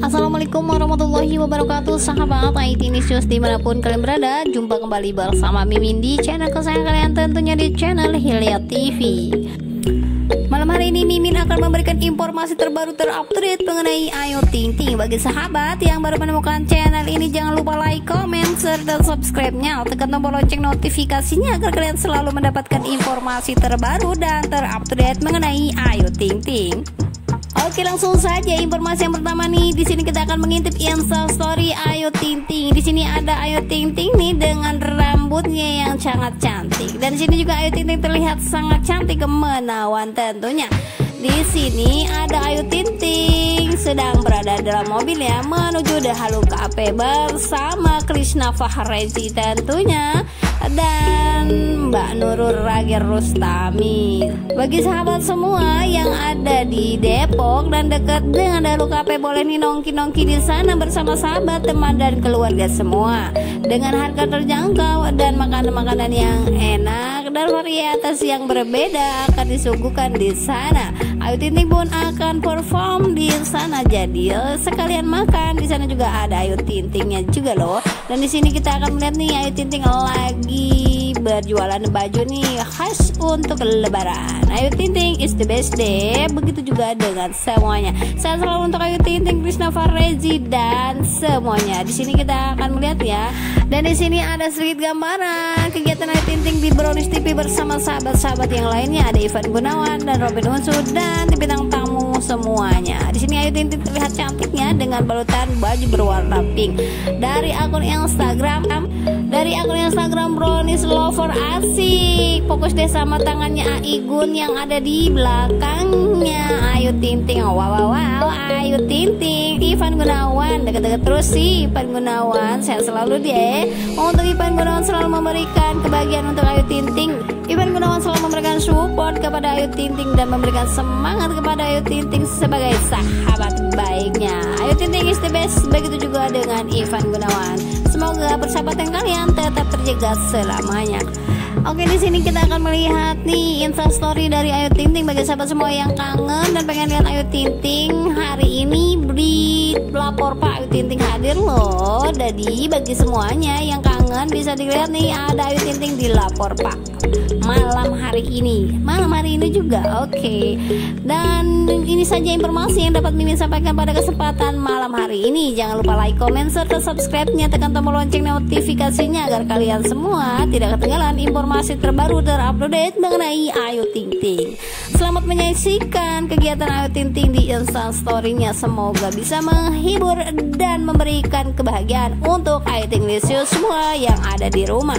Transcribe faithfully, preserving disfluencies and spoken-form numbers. Assalamualaikum warahmatullahi wabarakatuh, sahabat I T News dimanapun kalian berada. Jumpa kembali bersama Mimin di channel kesayangan kalian, tentunya di channel Hilya T V. Malam hari ini Mimin akan memberikan informasi terbaru terupdate mengenai Ayu Ting Ting. Bagi sahabat yang baru menemukan channel ini, jangan lupa like, comment, serta subscribe-nya. Tekan tombol lonceng notifikasinya agar kalian selalu mendapatkan informasi terbaru dan terupdate mengenai Ayu Ting Ting. Oke, langsung saja informasi yang pertama nih. Di sini kita akan mengintip Insta Story Ayu Ting Ting. Di sini ada Ayu Ting Ting nih dengan rambutnya yang sangat cantik. Dan di sini juga Ayu Ting Ting terlihat sangat cantik menawan tentunya. Di sini ada Ayu Ting Ting sedang berada dalam mobil ya, menuju The Halu Kafe bersama Krishna Fahrezi tentunya, dan Mbak Nurul Rager Rustami. Bagi sahabat semua yang ada di Depok dan dekat dengan Daru Kape, boleh nih nongki-nongki di sana bersama sahabat, teman, dan keluarga semua dengan harga terjangkau dan makanan-makanan yang enak dan varietas yang berbeda akan disuguhkan di sana. Ayu Ting Ting pun akan perform di sana, jadi sekalian makan. Di sana juga ada Ayu Ting Tingnya juga loh. Dan di sini kita akan melihat nih Ayu Ting Ting lagi berjualan baju nih khas untuk lebaran. Ayu Ting Ting is the best deh, begitu juga dengan semuanya. Saya selalu untuk Ayu Ting Ting, Krishna Fahrezi, dan semuanya. Di sini kita akan melihat ya. Dan di sini ada sedikit gambaran kegiatan Ayu Ting Ting di Brownis T V bersama sahabat-sahabat yang lainnya. Ada Ivan Gunawan dan Robin Onsu dan bintang tamu semuanya. Di sini Ayu Ting Ting terlihat cantiknya dengan balutan baju berwarna pink dari akun Instagram dari akun Instagram Brownis Love. Asik, fokus deh sama tangannya Ai Gun yang ada di belakangnya Ayu Ting Ting. Wow, wow, wow, Ayu Ting Ting, Ivan Gunawan, deket-deket terus sih Ivan Gunawan. Sehat selalu deh. Untuk Ivan Gunawan selalu memberikan kebahagiaan untuk Ayu Ting Ting. Ivan Gunawan selalu memberikan support kepada Ayu Ting Ting dan memberikan semangat kepada Ayu Ting Ting sebagai sahabat baiknya. Ayu Ting Ting is the best, begitu juga dengan Ivan Gunawan. Semoga persahabatan kalian tetap terjaga selamanya. Oke, di sini kita akan melihat nih instastory dari Ayu Ting Ting. Bagi sahabat semua yang kangen dan pengen lihat Ayu Ting Ting, hari ini di Lapor Pak Ayu Ting Ting hadir loh. Jadi bagi semuanya yang kangen bisa dilihat nih, ada Ayu Ting Ting di Lapor Pak malam hari ini, malam hari ini juga. Oke, dan ini saja informasi yang dapat Mimin sampaikan pada kesempatan malam hari ini. Jangan lupa like, comment, serta subscribe-nya. Tekan tombol lonceng notifikasinya agar kalian semua tidak ketinggalan informasi informasi terbaru terupdate mengenai Ayu Ting Ting. Selamat menyaksikan kegiatan Ayu Ting Ting di Instastory-nya. Semoga bisa menghibur dan memberikan kebahagiaan untuk Ayu Ting Ting semua yang ada di rumah.